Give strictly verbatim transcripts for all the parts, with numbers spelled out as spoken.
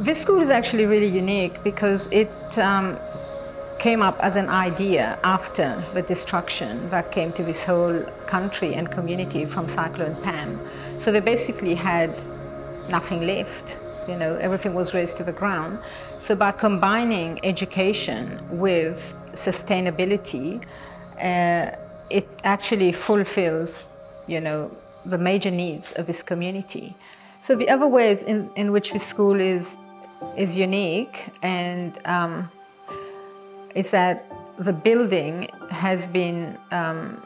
This school is actually really unique because it um, came up as an idea after the destruction that came to this whole country and community from Cyclone Pam. So they basically had nothing left, you know, everything was razed to the ground. So by combining education with sustainability, uh, it actually fulfills, you know, the major needs of this community. So the other ways in, in which this school is, is unique and um, is that the building has been um,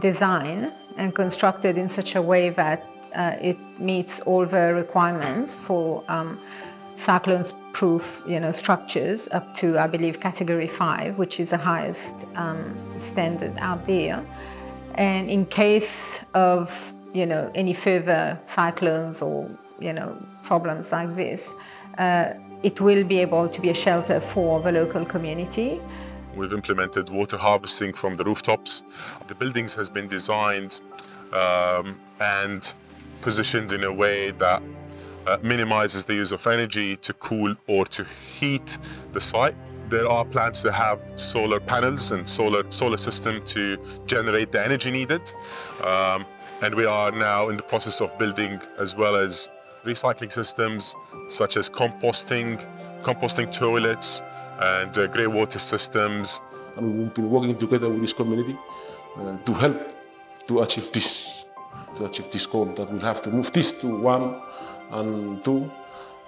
designed and constructed in such a way that uh, it meets all the requirements for um, cyclone-proof, you know, structures up to, I believe, category five, which is the highest um, standard out there. And in case of, you know, any further cyclones or, you know, problems like this, uh, it will be able to be a shelter for the local community. We've implemented water harvesting from the rooftops. The buildings has been designed um, and positioned in a way that uh, minimizes the use of energy to cool or to heat the site. There are plans to have solar panels and solar, solar system to generate the energy needed. Um, and we are now in the process of building as well as recycling systems such as composting, composting toilets and uh, grey water systems. And we've been working together with this community uh, to help to achieve this, to achieve this goal, that we'll have to move this to one and two.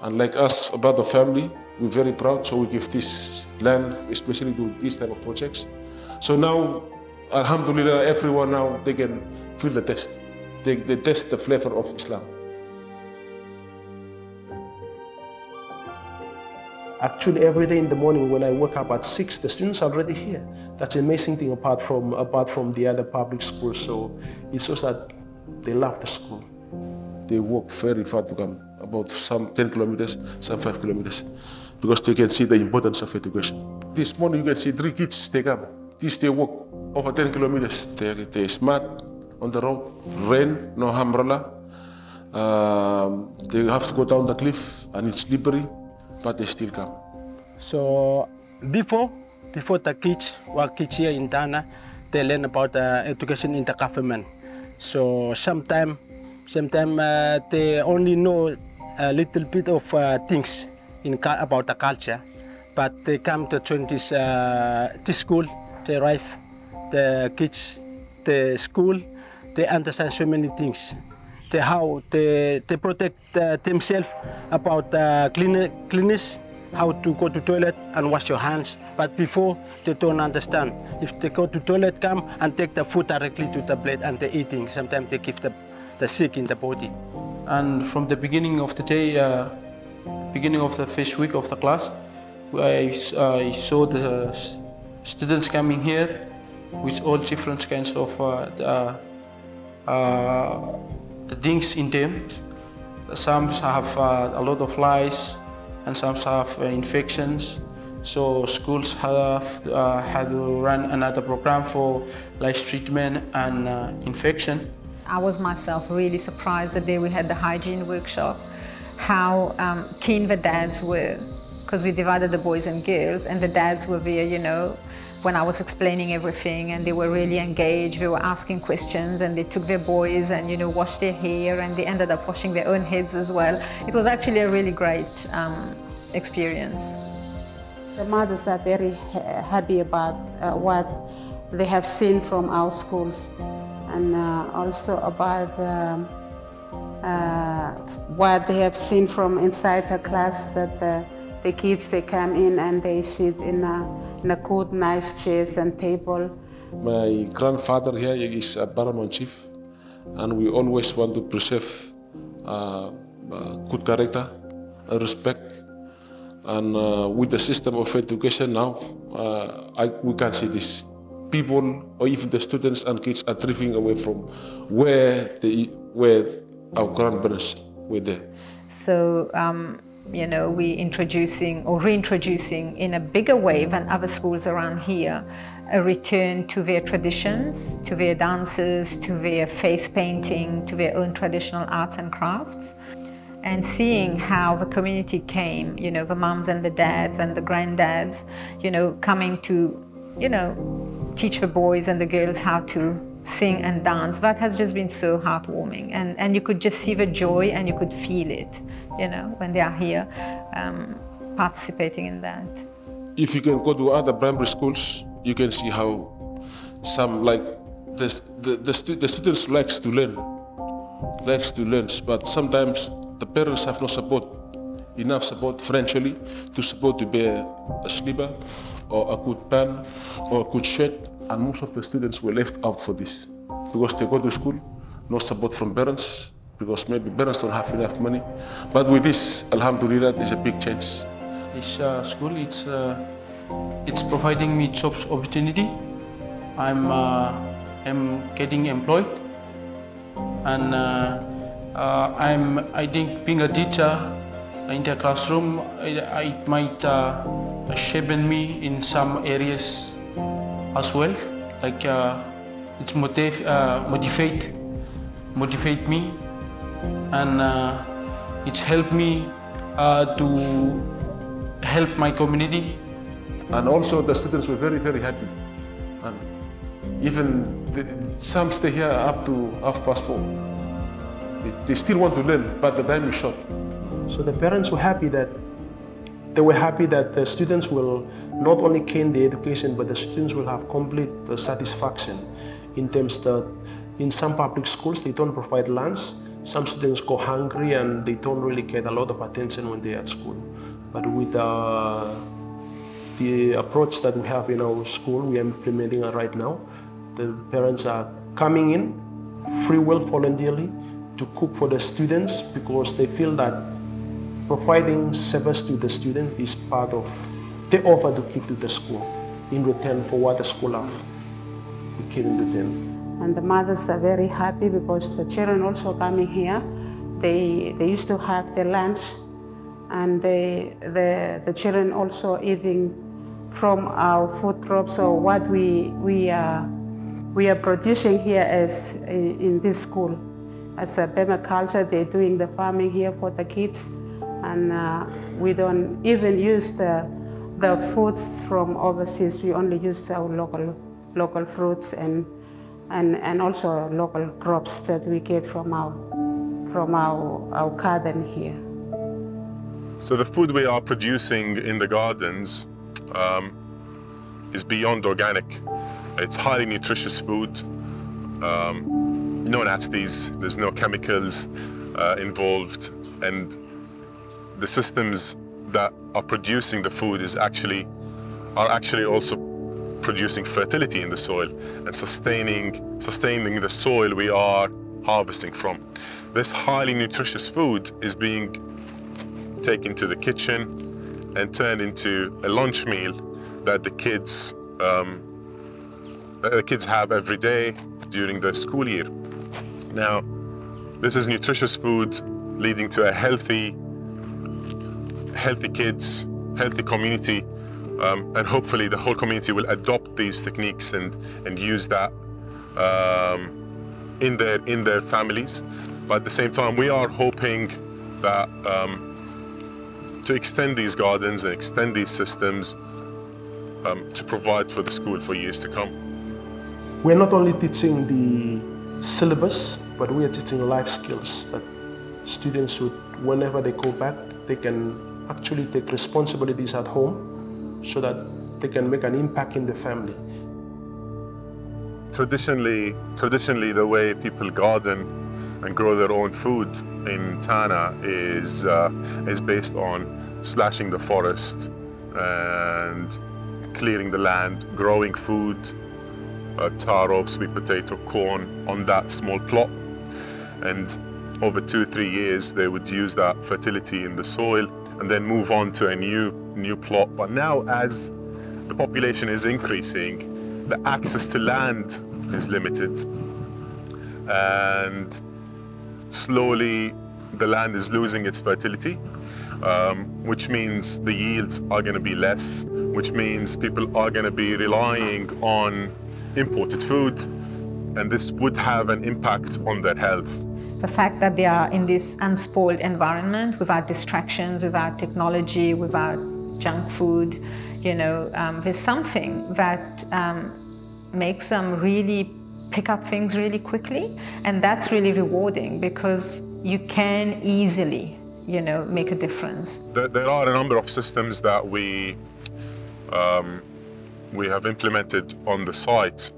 And like us, about the family, we're very proud, so we give this land, especially to these type of projects. So now, Alhamdulillah, everyone now, they can feel the taste. They, they taste the flavor of Islam. Actually, every day in the morning when I wake up at six, the students are already here. That's an amazing thing apart from, apart from the other public schools. So it shows that they love the school. They walk very far to come, about some ten kilometers, some five kilometers, because they can see the importance of education. This morning you can see three kids, they come. This they walk over ten kilometers. They, they're smart on the road, rain, no umbrella. Um, they have to go down the cliff and it's slippery, but they still come. So before, before the kids were kids here in Tanna, they learn about uh, education in the government. So sometimes Sometimes uh, they only know a little bit of uh, things in about the culture, but they come to join this, uh, this school. They arrive, the kids, the school, they understand so many things. They, how they, they protect uh, themselves about uh, clean, cleanness, how to go to toilet and wash your hands. But before, they don't understand. If they go to toilet, come and take the food directly to the plate and they're eating. Sometimes they give the the sick in the body. And from the beginning of the day, uh, beginning of the first week of the class, I, I saw the students coming here with all different kinds of uh, the, uh, the things in them. Some have uh, a lot of lice and some have uh, infections. So schools have uh, had to run another program for lice treatment and uh, infection. I was myself really surprised the day we had the hygiene workshop, how um, keen the dads were, because we divided the boys and girls, and the dads were there, you know, when I was explaining everything, and they were really engaged. They were asking questions, and they took their boys and, you know, washed their hair, and they ended up washing their own heads as well. It was actually a really great um, experience. The mothers are very happy about uh, what they have seen from our schools, and uh, also about uh, uh, what they have seen from inside the class, that the, the kids, they come in and they sit in a, in a good, nice chairs and table. My grandfather here is a paramount chief, and we always want to preserve uh, good character and respect. And uh, with the system of education now, uh, I, we can see this. People, or even the students and kids, are drifting away from where, they, where our grandparents were there. So, um, you know, we're introducing or reintroducing in a bigger way than other schools around here, a return to their traditions, to their dances, to their face painting, to their own traditional arts and crafts. and seeing how the community came, you know, the mums and the dads and the granddads, you know, coming to, you know, teach the boys and the girls how to sing and dance, that has just been so heartwarming. And, and you could just see the joy and you could feel it, you know, when they are here um, participating in that. If you can go to other primary schools, you can see how some, like, the, the, the, stu the students likes to learn, likes to learn, but sometimes the parents have no support, enough support financially to support to be a, a sliba or a good pan or a good shirt. And most of the students were left out for this because they go to school, no support from parents because maybe parents don't have enough money. But with this, Alhamdulillah, there's a big change. This uh, school, it's, uh, it's providing me jobs opportunity. I'm, uh, I'm getting employed and uh, uh, I'm, I think being a teacher in the classroom, it, it might uh, shape me in some areas as well, like uh, it's motiv uh, motivate, motivate me, and uh, it's helped me uh, to help my community. And also the students were very, very happy. And even the, some stay here up to half past four. They, they still want to learn, but the time is short. So the parents were happy that They were happy that the students will not only gain the education, but the students will have complete uh, satisfaction in terms that in some public schools they don't provide lunch. Some students go hungry and they don't really get a lot of attention when they're at school. But with uh, the approach that we have in our school, we are implementing it right now, the parents are coming in free will voluntarily to cook for the students because they feel that providing service to the student is part of the offer to give to the school in return for what the school have to give in return. And the mothers are very happy because the children also coming here. They, they used to have their lunch and they, the, the children also eating from our food drops, so or what we, we, are, we are producing here as in, in this school. As a permaculture, they're doing the farming here for the kids. And uh, we don't even use the, the foods from overseas. We only use our local, local fruits and, and, and also local crops that we get from our, from our, our garden here. So the food we are producing in the gardens um, is beyond organic. It's highly nutritious food, um, no nasties, there's no chemicals uh, involved, and the systems that are producing the food is actually, are actually also producing fertility in the soil and sustaining, sustaining the soil we are harvesting from. This highly nutritious food is being taken to the kitchen and turned into a lunch meal that the kids, um, that the kids have every day during the school year. Now, this is nutritious food leading to a healthy healthy kids, healthy community, um, and hopefully the whole community will adopt these techniques and, and use that um, in, their, in their families. But at the same time, we are hoping that um, to extend these gardens and extend these systems um, to provide for the school for years to come. We're not only teaching the syllabus, but we are teaching life skills that students should, whenever they go back, they can actually take responsibilities at home so that they can make an impact in the family. Traditionally, traditionally the way people garden and grow their own food in Tanna is, uh, is based on slashing the forest and clearing the land, growing food, uh, taro, sweet potato, corn on that small plot. And over two, three years, they would use that fertility in the soil and then move on to a new, new plot. But now, as the population is increasing, the access to land is limited. And slowly, the land is losing its fertility, um, which means the yields are going to be less, which means people are going to be relying on imported food, and this would have an impact on their health. The fact that they are in this unspoiled environment without distractions, without technology, without junk food, you know, um, there's something that um, makes them really pick up things really quickly, and that's really rewarding because you can easily, you know, make a difference. There, there are a number of systems that we um, we have implemented on the site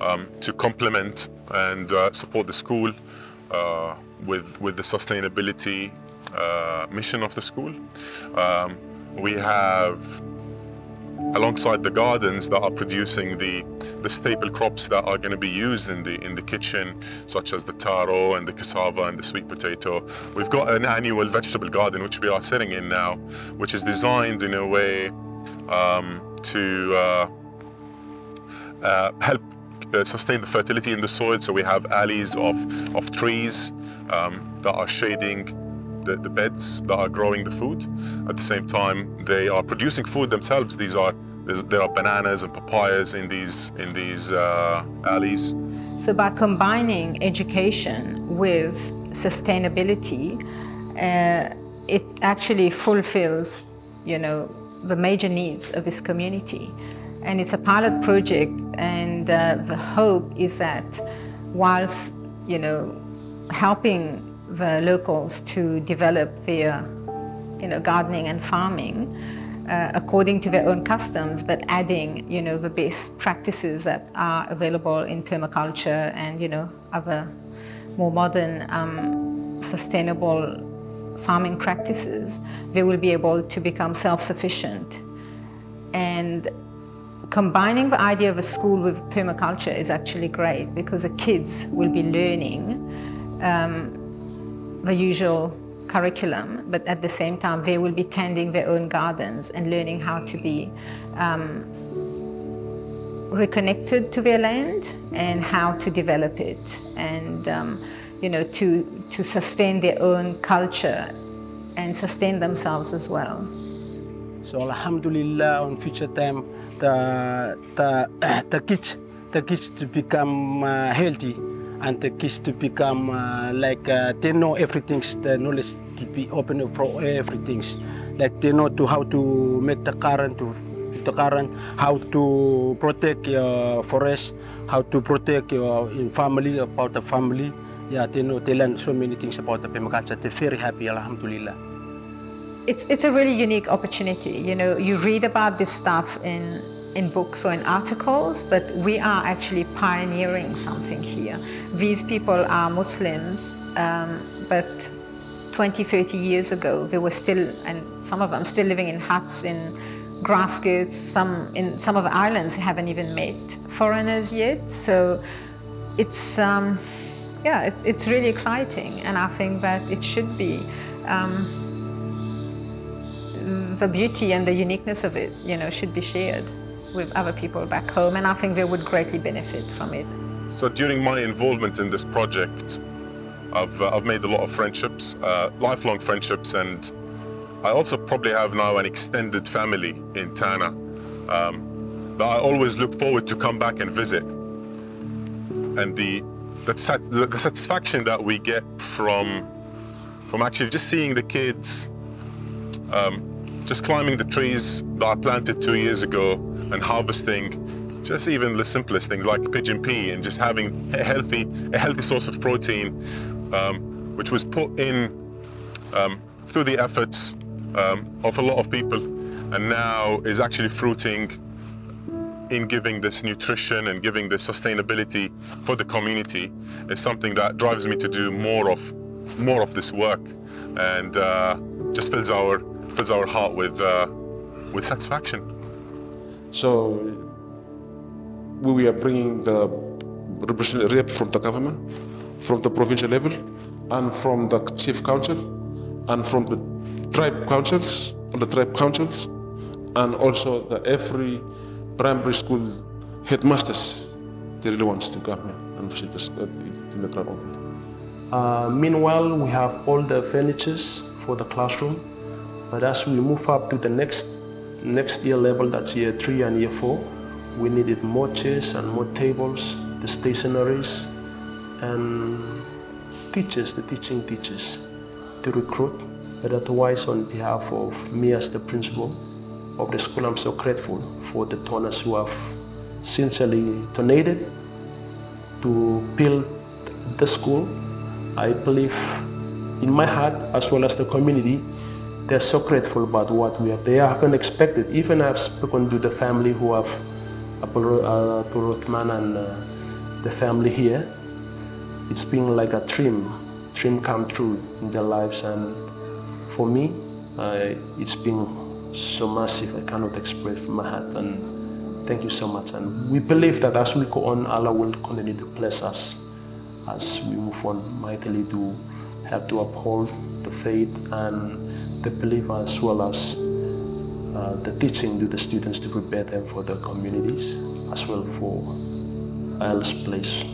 um, to complement and uh, support the school uh, with with the sustainability uh, mission of the school. Um, we have, alongside the gardens that are producing the the staple crops that are going to be used in the in the kitchen, such as the taro and the cassava and the sweet potato, we've got an annual vegetable garden which we are sitting in now, which is designed in a way um, to uh, uh, help uh, sustain the fertility in the soil. So we have alleys of of trees um, that are shading The, the beds that are growing the food. At the same time, they are producing food themselves. These are there are bananas and papayas in these in these uh, alleys. So by combining education with sustainability, uh, it actually fulfills, you know, the major needs of this community. And it's a pilot project, and uh, the hope is that whilst, you know, helping the locals to develop their, you know, gardening and farming uh, according to their own customs, but adding, you know, the best practices that are available in permaculture and, you know, other more modern um, sustainable farming practices, they will be able to become self-sufficient. And combining the idea of a school with permaculture is actually great because the kids will be learning um, the usual curriculum, but at the same time they will be tending their own gardens and learning how to be um, reconnected to their land and how to develop it, and um, you know, to to sustain their own culture and sustain themselves as well. So Alhamdulillah, on future time the the, uh, the kids the kids to become uh, healthy, and the kids to become uh, like uh, they know everything. The knowledge to be open for everything. Like they know to how to make the current, to the current, how to protect your forest, how to protect your family, about the family. Yeah, they know, they learn so many things about the permaculture. They're very happy, Alhamdulillah. It's it's a really unique opportunity. You know, you read about this stuff in. in books or in articles, but we are actually pioneering something here. These people are Muslims, um, but twenty, thirty years ago, they were still, and some of them still living in huts, in grass skirts, some in some of the islands haven't even met foreigners yet. So it's, um, yeah, it, it's really exciting. And I think that it should be, um, the beauty and the uniqueness of it, you know, should be shared with other people back home, and I think they would greatly benefit from it. So during my involvement in this project, I've, uh, I've made a lot of friendships, uh, lifelong friendships, and I also probably have now an extended family in Tanna um, that I always look forward to come back and visit. And the, that sat the, the satisfaction that we get from, from actually just seeing the kids um, just climbing the trees that I planted two years ago and harvesting just even the simplest things like pigeon pea, and just having a healthy, a healthy source of protein, um, which was put in um, through the efforts um, of a lot of people, and now is actually fruiting in giving this nutrition and giving this sustainability for the community, is something that drives me to do more of, more of this work, and uh, just fills our fills our heart with, uh, with satisfaction. So we are bringing the representative from the government, from the provincial level, and from the chief council, and from the tribe councils, from the tribe councils, and also the every primary school headmasters. They really want to come here and visit us in the club. Uh, meanwhile, we have all the furnitures for the classroom. But as we move up to the next next year level, that's year three and year four, we needed more chairs and more tables, the stationaries, and teachers, the teaching teachers, to recruit, but otherwise on behalf of me as the principal of the school, I'm so grateful for the Tannas who have sincerely donated to build the school. I believe in my heart, as well as the community, they're so grateful about what we have. They are unexpected. Even I've spoken to the family who have, uh, to Rothman and uh, the family here. It's been like a dream, dream come true in their lives. And for me, uh, it's been so massive. I cannot express from my heart. And thank you so much. And we believe that as we go on, Allah will continue to bless us as we move on mightily to help to uphold the faith and the belief, as well as uh, the teaching to the students to prepare them for their communities, as well for Allah's place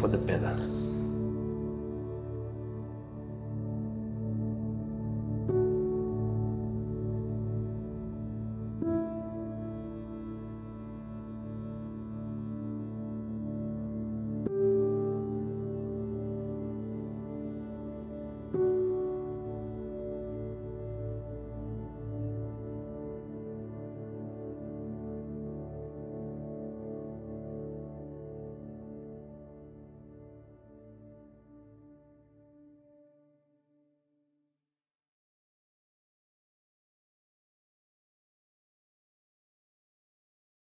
for the better.